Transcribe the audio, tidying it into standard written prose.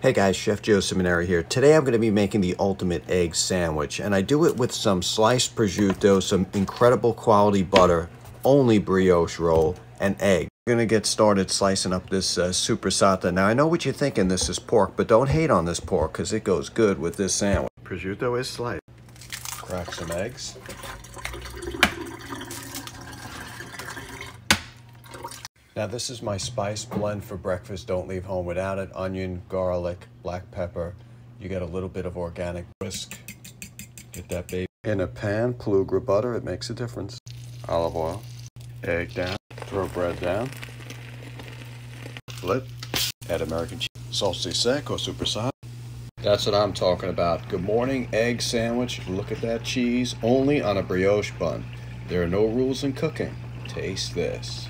Hey guys, Chef Joe Ciminera here. Today I'm going to be making the ultimate egg sandwich, and I do it with some sliced prosciutto, some incredible quality butter, only brioche roll, and egg. We're going to get started slicing up this soppressata. Now I know what you're thinking, this is pork, but don't hate on this pork because it goes good with this sandwich. Prosciutto is sliced. Crack some eggs. Now this is my spice blend for breakfast. Don't leave home without it. Onion, garlic, black pepper. You get a little bit of organic whisk. Get that baby in a pan. Plugra butter, it makes a difference. Olive oil. Egg down. Throw bread down. Flip. Add American cheese. Salsa sec or soppressata. That's what I'm talking about. Good morning egg sandwich. Look at that cheese. Only on a brioche bun. There are no rules in cooking. Taste this.